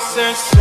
process.